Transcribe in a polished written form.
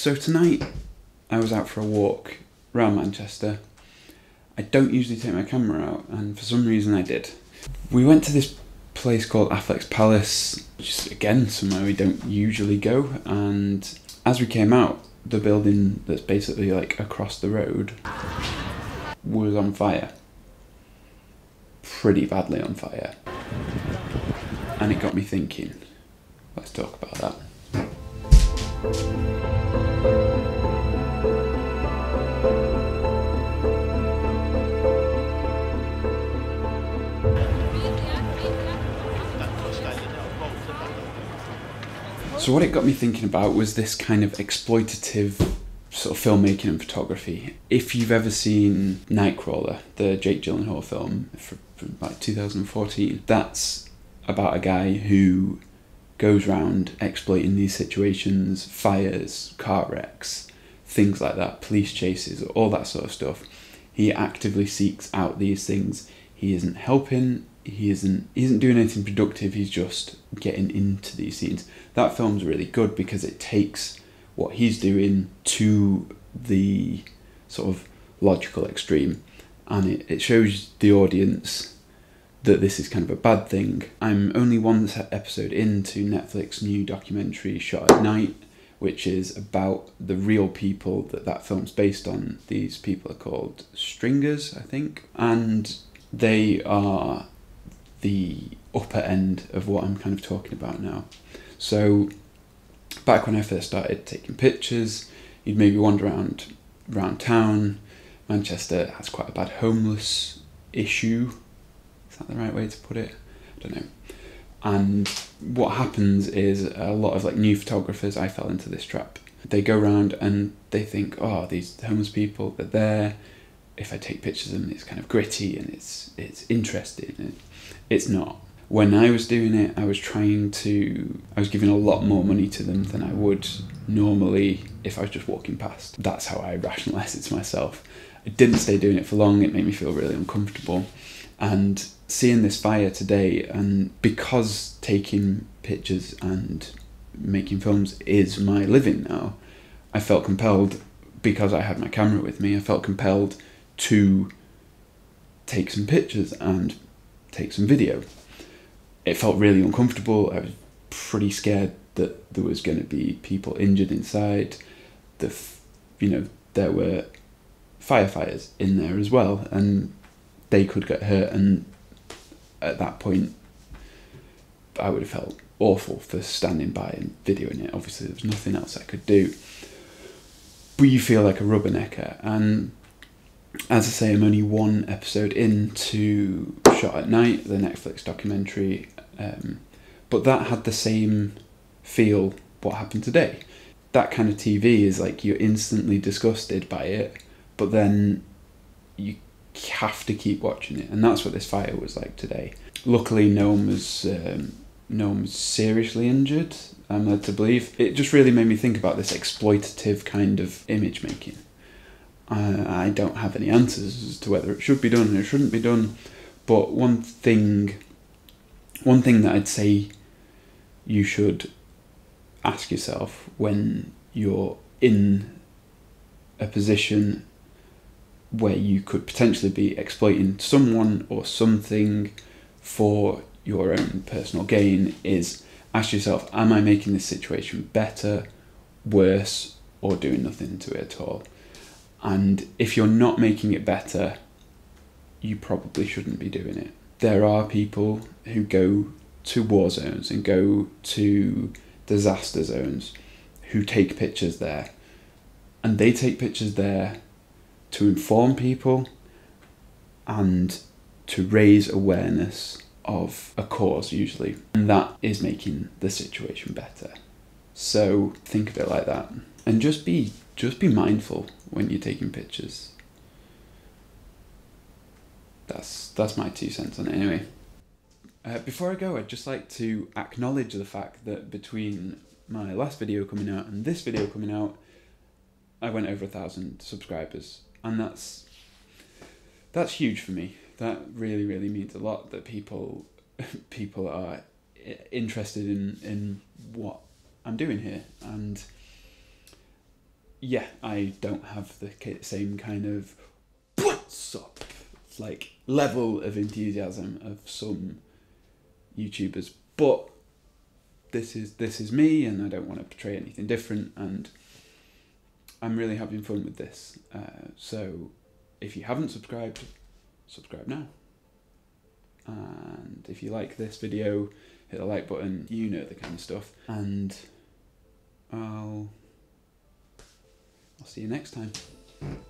So tonight I was out for a walk around Manchester. I don't usually take my camera out, and for some reason I did. We went to this place called Affleck's Palace, which is again somewhere we don't usually go, and as we came out, the building that's basically like across the road was on fire. Pretty badly on fire. And it got me thinking. Let's talk about that. So what it got me thinking about was this kind of exploitative sort of filmmaking and photography. If you've ever seen Nightcrawler, the Jake Gyllenhaal film from like 2014, that's about a guy who goes around exploiting these situations, fires, car wrecks, things like that, police chases, all that sort of stuff. He actively seeks out these things. He isn't helping. He isn't doing anything productive, he's just getting into these scenes. That film's really good because it takes what he's doing to the sort of logical extreme, and it shows the audience that this is kind of a bad thing. I'm only one episode into Netflix's new documentary Shot at Night, which is about the real people that film's based on. These people are called stringers, I think, and they are the upper end of what I'm kind of talking about now. So back when I first started taking pictures, you'd maybe wander around town. Manchester has quite a bad homeless issue. Is that the right way to put it? I don't know. And what happens is a lot of like new photographers, I fell into this trap. They go around and they think, oh, these homeless people, they're there. If I take pictures of them, it's kind of gritty and it's interesting. It's not. When I was doing it, I was giving a lot more money to them than I would normally if I was just walking past. That's how I rationalised it to myself. I didn't stay doing it for long. It made me feel really uncomfortable. And seeing this fire today, and because taking pictures and making films is my living now, I felt compelled, because I had my camera with me, I felt compelled to take some pictures and take some video. It felt really uncomfortable. I was pretty scared that there was going to be people injured inside. There were firefighters in there as well, and they could get hurt. And at that point, I would have felt awful for standing by and videoing it. Obviously, there was nothing else I could do. But you feel like a rubbernecker. And as I say, I'm only one episode into Shot at Night, the Netflix documentary, but that had the same feel, what happened today. That kind of TV is like you're instantly disgusted by it, but then you have to keep watching it, and that's what this fire was like today. Luckily, no one was seriously injured, I'm led to believe. It just really made me think about this exploitative kind of image making. I don't have any answers as to whether it should be done or it shouldn't be done, but one thing that I'd say you should ask yourself when you're in a position where you could potentially be exploiting someone or something for your own personal gain is ask yourself, am I making this situation better, worse, or doing nothing to it at all? And if you're not making it better, you probably shouldn't be doing it. There are people who go to war zones and go to disaster zones who take pictures there. And they take pictures there to inform people and to raise awareness of a cause, usually. And that is making the situation better. So think of it like that. And just be mindful when you're taking pictures. That's my 2 cents on it anyway. Before I go, I'd just like to acknowledge the fact that between my last video coming out and this video coming out, I went over 1,000 subscribers, and that's huge for me. That really, really means a lot that people are interested in what I'm doing here, and yeah, I don't have the same kind of what's up like level of enthusiasm of some YouTubers, but this is me, and I don't want to portray anything different, and I'm really having fun with this. So if you haven't subscribed, subscribe now. And if you like this video, hit the like button, you know, the kind of stuff. And I'll see you next time.